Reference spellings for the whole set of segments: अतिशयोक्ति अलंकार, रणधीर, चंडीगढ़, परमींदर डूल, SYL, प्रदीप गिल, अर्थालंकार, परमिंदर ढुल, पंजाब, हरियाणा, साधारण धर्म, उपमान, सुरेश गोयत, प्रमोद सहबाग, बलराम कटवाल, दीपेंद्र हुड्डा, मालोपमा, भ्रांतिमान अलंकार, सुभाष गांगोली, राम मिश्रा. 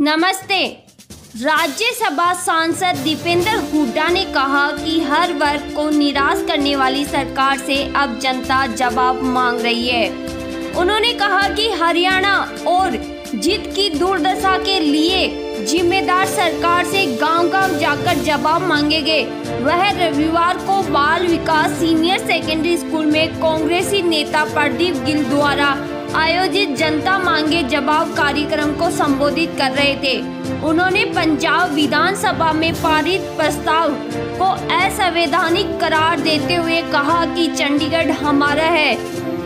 नमस्ते। राज्यसभा सांसद दीपेंद्र हुड्डा ने कहा कि हर वर्ग को निराश करने वाली सरकार से अब जनता जवाब मांग रही है। उन्होंने कहा कि हरियाणा और जीत की दुर्दशा के लिए जिम्मेदार सरकार से गांव-गांव जाकर जवाब मांगेंगे। वह रविवार को बाल विकास सीनियर सेकेंडरी स्कूल में कांग्रेसी नेता प्रदीप गिल द्वारा आयोजित जनता मांगे जवाब कार्यक्रम को संबोधित कर रहे थे। उन्होंने पंजाब विधानसभा में पारित प्रस्ताव को असंवैधानिक करार देते हुए कहा कि चंडीगढ़ हमारा है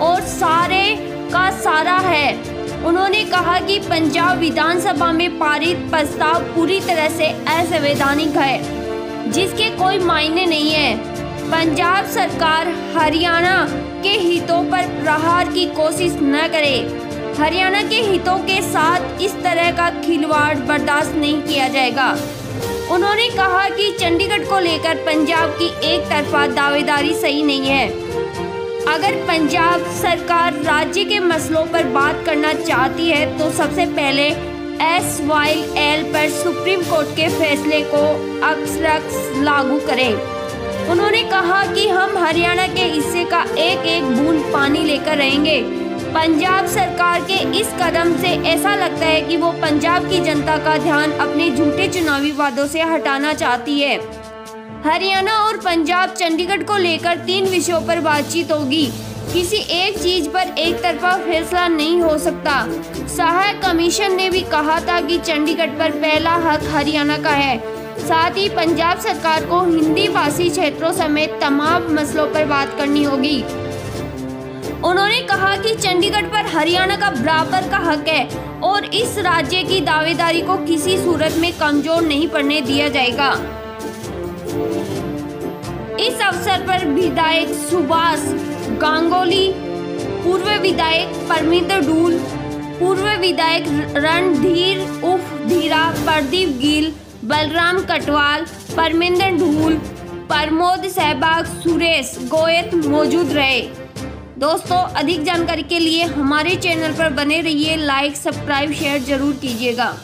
और सारे का सारा है। उन्होंने कहा कि पंजाब विधानसभा में पारित प्रस्ताव पूरी तरह से असंवैधानिक है, जिसके कोई मायने नहीं है। पंजाब सरकार हरियाणा के हितों पर प्रहार की कोशिश न करे। हरियाणा के हितों के साथ इस तरह का खिलवाड़ बर्दाश्त नहीं किया जाएगा। उन्होंने कहा कि चंडीगढ़ को लेकर पंजाब की एक तरफा दावेदारी सही नहीं है। अगर पंजाब सरकार राज्य के मसलों पर बात करना चाहती है तो सबसे पहले SYL पर सुप्रीम कोर्ट के फैसले को अक्षरक्ष लागू करें। उन्होंने कहा कि हम हरियाणा के हिस्से का एक एक बूंद पानी लेकर रहेंगे। पंजाब सरकार के इस कदम से ऐसा लगता है कि वो पंजाब की जनता का ध्यान अपने झूठे चुनावी वादों से हटाना चाहती है। हरियाणा और पंजाब चंडीगढ़ को लेकर 3 विषयों पर बातचीत होगी। किसी एक चीज पर एक तरफा फैसला नहीं हो सकता। सहायक कमीशन ने भी कहा था कि चंडीगढ़ पर पहला हक हरियाणा का है। साथ ही पंजाब सरकार को हिंदी भाषी क्षेत्रों समेत तमाम मसलों पर बात करनी होगी। उन्होंने कहा कि चंडीगढ़ पर हरियाणा का बराबर का हक है और इस राज्य की दावेदारी को किसी सूरत में कमजोर नहीं पड़ने दिया जाएगा। इस अवसर पर विधायक सुभाष गांगोली, पूर्व विधायक परमींदर डूल, पूर्व विधायक रणधीर उफ धीरा, प्रदीप गिल, बलराम कटवाल, परमिंदर ढुल, प्रमोद सहबाग, सुरेश गोयत मौजूद रहे। दोस्तों, अधिक जानकारी के लिए हमारे चैनल पर बने रहिए। लाइक, सब्सक्राइब, शेयर जरूर कीजिएगा।